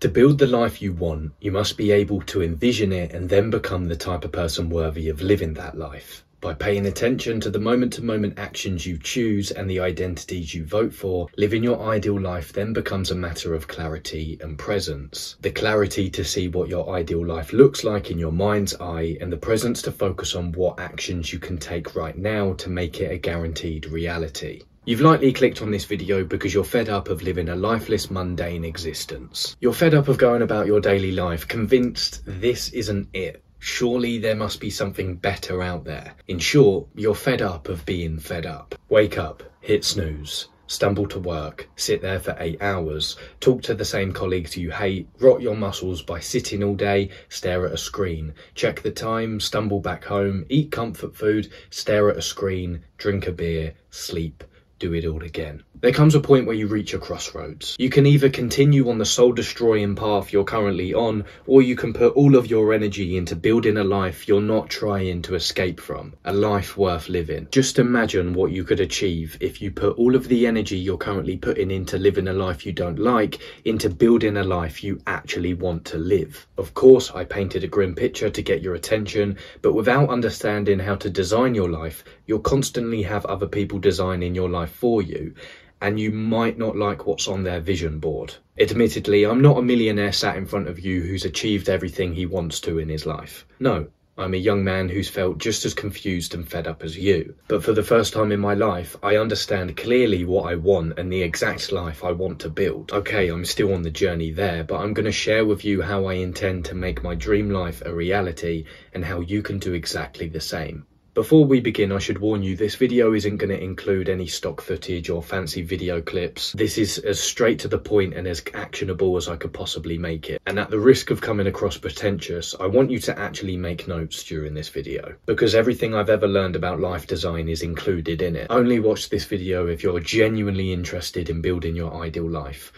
To build the life you want, you must be able to envision it and then become the type of person worthy of living that life. By paying attention to the moment-to-moment actions you choose and the identities you vote for, living your ideal life then becomes a matter of clarity and presence. The clarity to see what your ideal life looks like in your mind's eye, and the presence to focus on what actions you can take right now to make it a guaranteed reality. You've likely clicked on this video because you're fed up of living a lifeless, mundane existence. You're fed up of going about your daily life, convinced this isn't it. Surely there must be something better out there. In short, you're fed up of being fed up. Wake up, hit snooze, stumble to work, sit there for 8 hours, talk to the same colleagues you hate, rot your muscles by sitting all day, stare at a screen, check the time, stumble back home, eat comfort food, stare at a screen, drink a beer, sleep. Do it all again. There comes a point where you reach a crossroads. You can either continue on the soul-destroying path you're currently on, or you can put all of your energy into building a life you're not trying to escape from, a life worth living. Just imagine what you could achieve if you put all of the energy you're currently putting into living a life you don't like into building a life you actually want to live. Of course, I painted a grim picture to get your attention, but without understanding how to design your life, you'll constantly have other people designing your life for you, and you might not like what's on their vision board. Admittedly, I'm not a millionaire sat in front of you who's achieved everything he wants to in his life. No, I'm a young man who's felt just as confused and fed up as you. But for the first time in my life, I understand clearly what I want and the exact life I want to build. Okay, I'm still on the journey there, but I'm going to share with you how I intend to make my dream life a reality and how you can do exactly the same. Before we begin, I should warn you, this video isn't going to include any stock footage or fancy video clips. This is as straight to the point and as actionable as I could possibly make it. And at the risk of coming across pretentious, I want you to actually make notes during this video, because everything I've ever learned about life design is included in it. Only watch this video if you're genuinely interested in building your ideal life,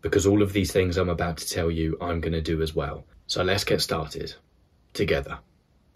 because all of these things I'm about to tell you, I'm going to do as well. So let's get started together.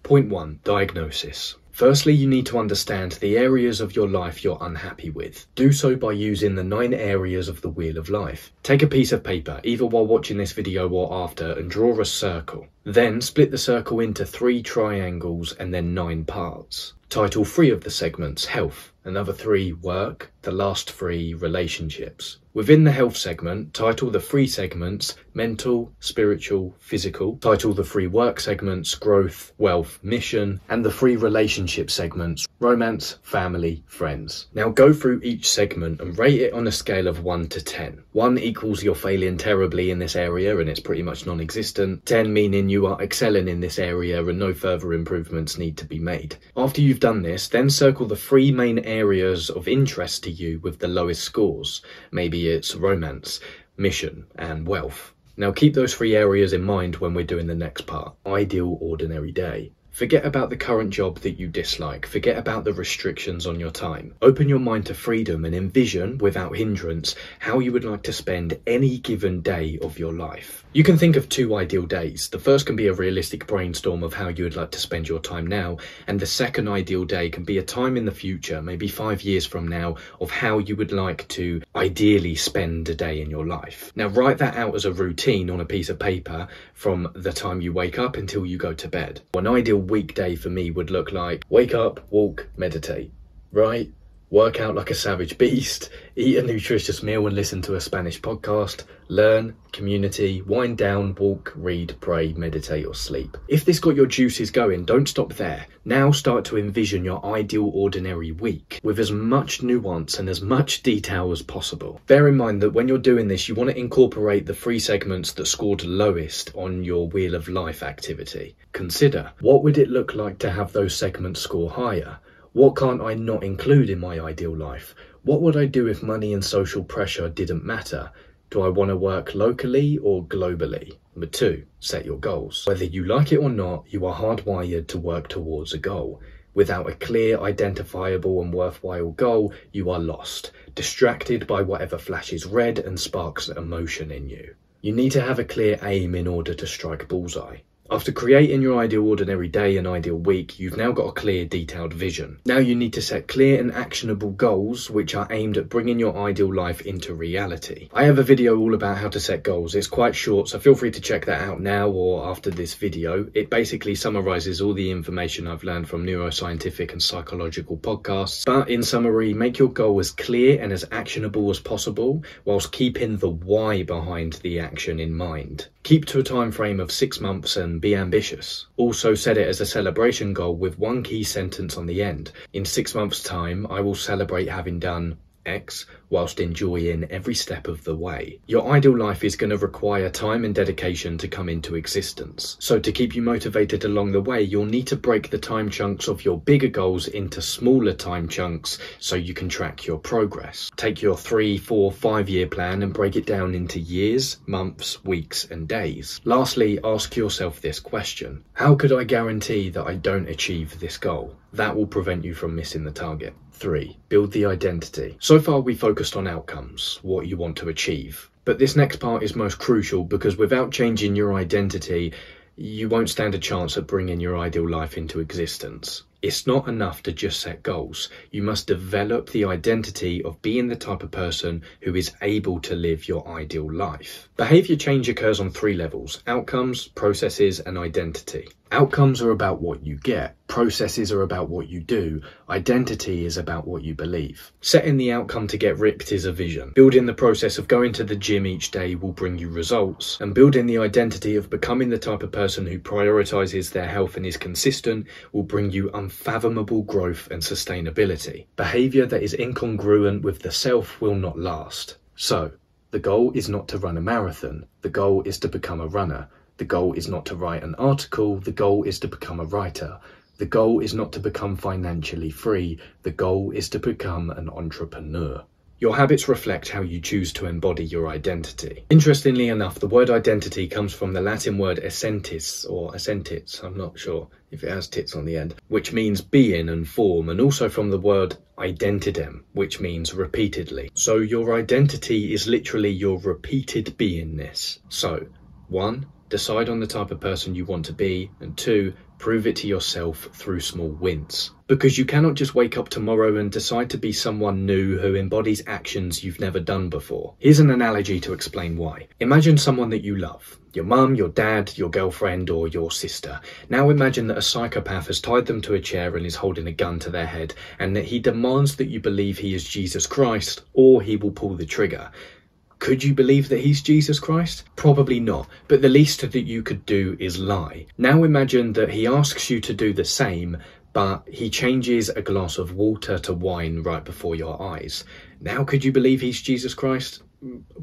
Point 1. Diagnosis. Firstly, you need to understand the areas of your life you're unhappy with. Do so by using the 9 areas of the wheel of life. Take a piece of paper, either while watching this video or after, and draw a circle. Then split the circle into 3 triangles and then 9 parts. Title 3 of the segments, Health. Another 3, Work. The last 3, Relationships. Within the Health segment, title the 3 segments, Mental, Spiritual, Physical. Title the 3 Work segments, Growth, Wealth, Mission. And the 3 Relationship segments, Romance, Family, Friends. Now go through each segment and rate it on a scale of 1 to 10. 1 equals you're failing terribly in this area and it's pretty much non-existent. 10 meaning you are excelling in this area and no further improvements need to be made. After you've done this, then circle the 3 main areas of interest to you with the lowest scores. Maybe it's romance, mission, and wealth. Now keep those 3 areas in mind when we're doing the next part. Ideal ordinary day. Forget about the current job that you dislike. Forget about the restrictions on your time. Open your mind to freedom and envision, without hindrance, how you would like to spend any given day of your life. You can think of 2 ideal days. The first can be a realistic brainstorm of how you would like to spend your time now, and the second ideal day can be a time in the future, maybe 5 years from now, of how you would like to ideally spend a day in your life. Now write that out as a routine on a piece of paper from the time you wake up until you go to bed. An ideal weekday for me would look like wake up, walk, meditate, write, work out like a savage beast, eat a nutritious meal and listen to a Spanish podcast, learn, community, wind down, walk, read, pray, meditate or sleep. If this got your juices going, don't stop there. Now start to envision your ideal ordinary week with as much nuance and as much detail as possible. Bear in mind that when you're doing this, you want to incorporate the 3 segments that scored lowest on your wheel of life activity. Consider, what would it look like to have those segments score higher? What can't I not include in my ideal life? What would I do if money and social pressure didn't matter? Do I want to work locally or globally? Number 2, set your goals. Whether you like it or not, you are hardwired to work towards a goal. Without a clear, identifiable and worthwhile goal, you are lost, distracted by whatever flashes red and sparks emotion in you. You need to have a clear aim in order to strike bullseye. After creating your ideal ordinary day and ideal week, you've now got a clear, detailed vision. Now you need to set clear and actionable goals which are aimed at bringing your ideal life into reality. I have a video all about how to set goals. It's quite short, so feel free to check that out now or after this video. It basically summarizes all the information I've learned from neuroscientific and psychological podcasts. But in summary, make your goal as clear and as actionable as possible whilst keeping the why behind the action in mind. Keep to a time frame of 6 months and be ambitious. Also set it as a celebration goal with one key sentence on the end. In 6 months' time, I will celebrate having done X whilst enjoying every step of the way. Your ideal life is going to require time and dedication to come into existence. So to keep you motivated along the way, you'll need to break the time chunks of your bigger goals into smaller time chunks so you can track your progress. Take your 3, 4, 5 year plan and break it down into years, months, weeks and days. Lastly, ask yourself this question: how could I guarantee that I don't achieve this goal? That will prevent you from missing the target. 3. Build the identity. So far we focused on outcomes, what you want to achieve. But this next part is most crucial because without changing your identity, you won't stand a chance at bringing your ideal life into existence. It's not enough to just set goals. You must develop the identity of being the type of person who is able to live your ideal life. Behavior change occurs on 3 levels: outcomes, processes, and identity. Outcomes are about what you get. Processes are about what you do. Identity is about what you believe. Setting the outcome to get ripped is a vision. Building the process of going to the gym each day will bring you results. And building the identity of becoming the type of person who prioritizes their health and is consistent will bring you unfathomable growth and sustainability. Behavior that is incongruent with the self will not last. So, the goal is not to run a marathon. The goal is to become a runner. The goal is not to write an article. The goal is to become a writer. The goal is not to become financially free. The goal is to become an entrepreneur. Your habits reflect how you choose to embody your identity. Interestingly enough, the word identity comes from the Latin word essentis, or essentits, I'm not sure if it has tits on the end, which means being and form, and also from the word identidem, which means repeatedly. So your identity is literally your repeated beingness. So, 1. Decide on the type of person you want to be, and 2, prove it to yourself through small wins. Because you cannot just wake up tomorrow and decide to be someone new who embodies actions you've never done before. Here's an analogy to explain why. Imagine someone that you love. Your mum, your dad, your girlfriend, or your sister. Now imagine that a psychopath has tied them to a chair and is holding a gun to their head, and that he demands that you believe he is Jesus Christ, or he will pull the trigger. Could you believe that he's Jesus Christ? Probably not, but the least that you could do is lie. Now imagine that he asks you to do the same, but he changes a glass of water to wine right before your eyes. Now could you believe he's Jesus Christ?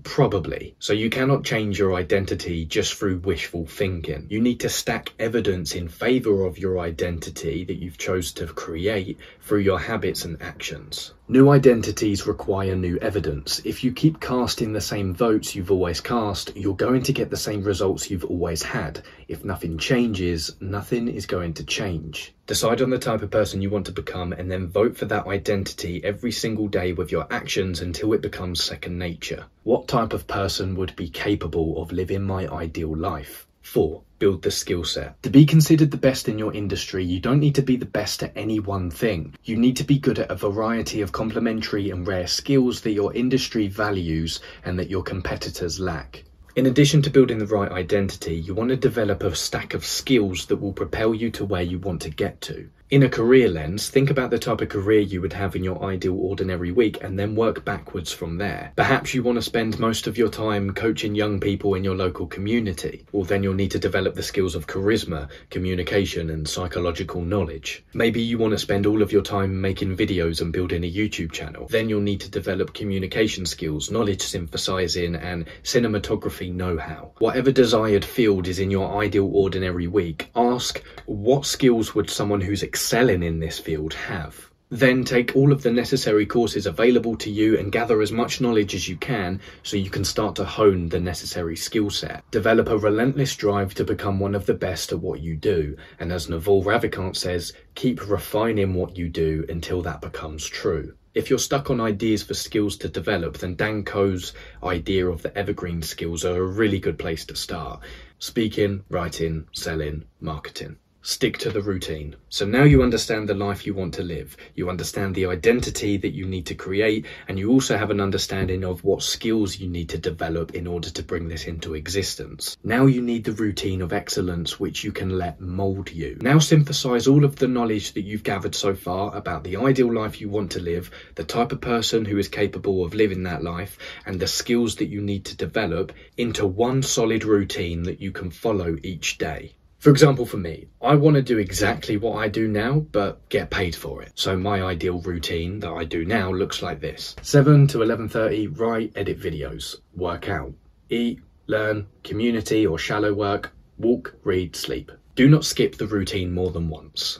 Probably. So you cannot change your identity just through wishful thinking. You need to stack evidence in favour of your identity that you've chose to create through your habits and actions. New identities require new evidence. If you keep casting the same votes you've always cast, you're going to get the same results you've always had. If nothing changes, nothing is going to change. Decide on the type of person you want to become and then vote for that identity every single day with your actions until it becomes second nature. What type of person would be capable of living my ideal life? 4. Build the skill set. To be considered the best in your industry, you don't need to be the best at any one thing. You need to be good at a variety of complementary and rare skills that your industry values and that your competitors lack. In addition to building the right identity, you want to develop a stack of skills that will propel you to where you want to get to. In a career lens, think about the type of career you would have in your ideal ordinary week and then work backwards from there. Perhaps you want to spend most of your time coaching young people in your local community. Well, then you'll need to develop the skills of charisma, communication and psychological knowledge. Maybe you want to spend all of your time making videos and building a YouTube channel. Then you'll need to develop communication skills, knowledge synthesizing and cinematography know-how. Whatever desired field is in your ideal ordinary week, ask what skills would someone who's excelling in this field have. Then take all of the necessary courses available to you and gather as much knowledge as you can so you can start to hone the necessary skill set. Develop a relentless drive to become one of the best at what you do, and as Naval Ravikant says, keep refining what you do until that becomes true. If you're stuck on ideas for skills to develop, then Danko's idea of the evergreen skills are a really good place to start. Speaking, writing, selling, marketing. Stick to the routine. So now you understand the life you want to live. You understand the identity that you need to create, and you also have an understanding of what skills you need to develop in order to bring this into existence. Now you need the routine of excellence, which you can let mold you. Now synthesize all of the knowledge that you've gathered so far about the ideal life you want to live, the type of person who is capable of living that life, and the skills that you need to develop into one solid routine that you can follow each day. For example, for me, I want to do exactly what I do now, but get paid for it. So my ideal routine that I do now looks like this. 7 to 11:30, write, edit videos, work out, eat, learn, community or shallow work, walk, read, sleep. Do not skip the routine more than once.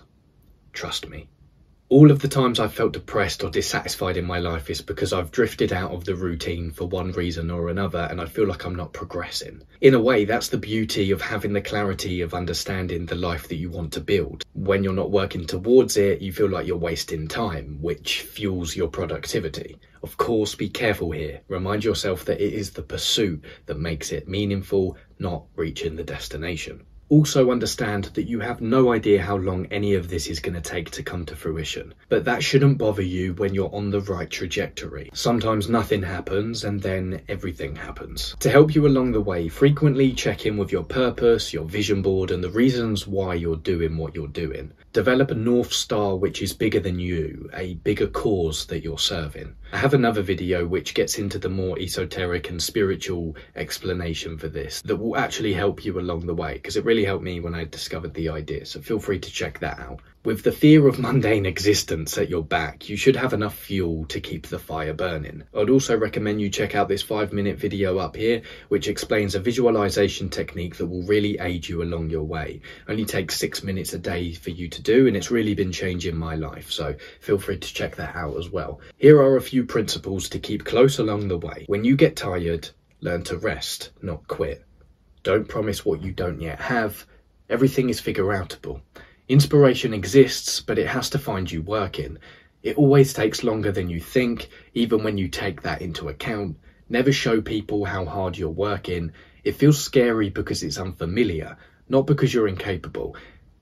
Trust me. All of the times I've felt depressed or dissatisfied in my life is because I've drifted out of the routine for one reason or another, and I feel like I'm not progressing. In a way, that's the beauty of having the clarity of understanding the life that you want to build. When you're not working towards it, you feel like you're wasting time, which fuels your productivity. Of course, be careful here. Remind yourself that it is the pursuit that makes it meaningful, not reaching the destination. Also understand that you have no idea how long any of this is going to take to come to fruition, but that shouldn't bother you when you're on the right trajectory. Sometimes nothing happens and then everything happens. To help you along the way, frequently check in with your purpose, your vision board, and the reasons why you're doing what you're doing. Develop a North Star which is bigger than you, a bigger cause that you're serving. I have another video which gets into the more esoteric and spiritual explanation for this that will actually help you along the way, because it really helped me when I discovered the idea, so feel free to check that out. With the fear of mundane existence at your back, you should have enough fuel to keep the fire burning. I'd also recommend you check out this 5-minute video up here, which explains a visualization technique that will really aid you along your way. Only takes 6 minutes a day for you to do, and it's really been changing my life, so feel free to check that out as well. Here are a few principles to keep close along the way. When you get tired, learn to rest, not quit. Don't promise what you don't yet have. Everything is figure-outable. Inspiration exists, but it has to find you working. It always takes longer than you think, even when you take that into account. Never show people how hard you're working. It feels scary because it's unfamiliar, not because you're incapable.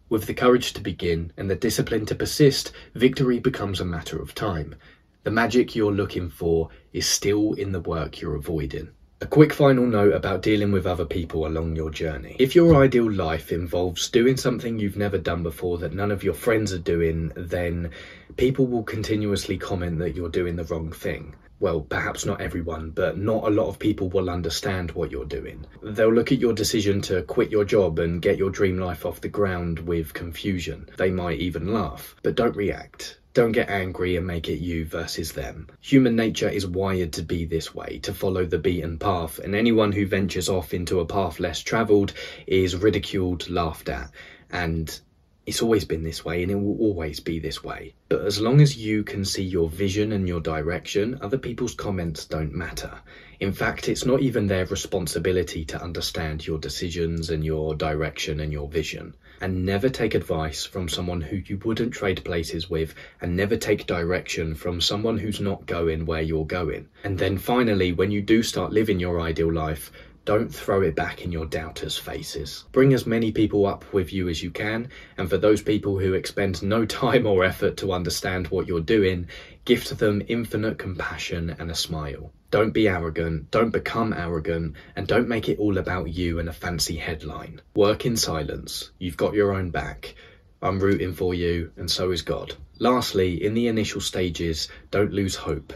With the courage to begin and the discipline to persist, victory becomes a matter of time. The magic you're looking for is still in the work you're avoiding. A quick final note about dealing with other people along your journey. If your ideal life involves doing something you've never done before that none of your friends are doing, then people will continuously comment that you're doing the wrong thing. Well, perhaps not everyone, but not a lot of people will understand what you're doing. They'll look at your decision to quit your job and get your dream life off the ground with confusion. They might even laugh, but don't react. Don't get angry and make it you versus them. Human nature is wired to be this way, to follow the beaten path, and anyone who ventures off into a path less travelled is ridiculed, laughed at, and it's always been this way and it will always be this way. But as long as you can see your vision and your direction, other people's comments don't matter. In fact, it's not even their responsibility to understand your decisions and your direction and your vision. And never take advice from someone who you wouldn't trade places with, and never take direction from someone who's not going where you're going. And then finally, when you do start living your ideal life, don't throw it back in your doubters' faces. Bring as many people up with you as you can, and for those people who expend no time or effort to understand what you're doing, gift them infinite compassion and a smile. Don't be arrogant, don't become arrogant, and don't make it all about you and a fancy headline. Work in silence. You've got your own back. I'm rooting for you, and so is God. Lastly, in the initial stages, don't lose hope.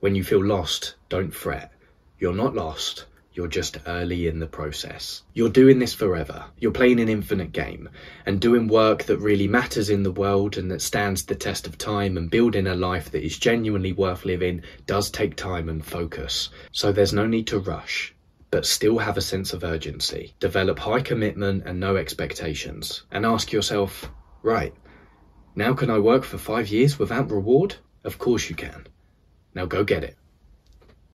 When you feel lost, don't fret. You're not lost. You're just early in the process. You're doing this forever. You're playing an infinite game and doing work that really matters in the world and that stands the test of time, and building a life that is genuinely worth living does take time and focus. So there's no need to rush, but still have a sense of urgency. Develop high commitment and no expectations, and ask yourself, right, now can I work for 5 years without reward? Of course you can. Now go get it.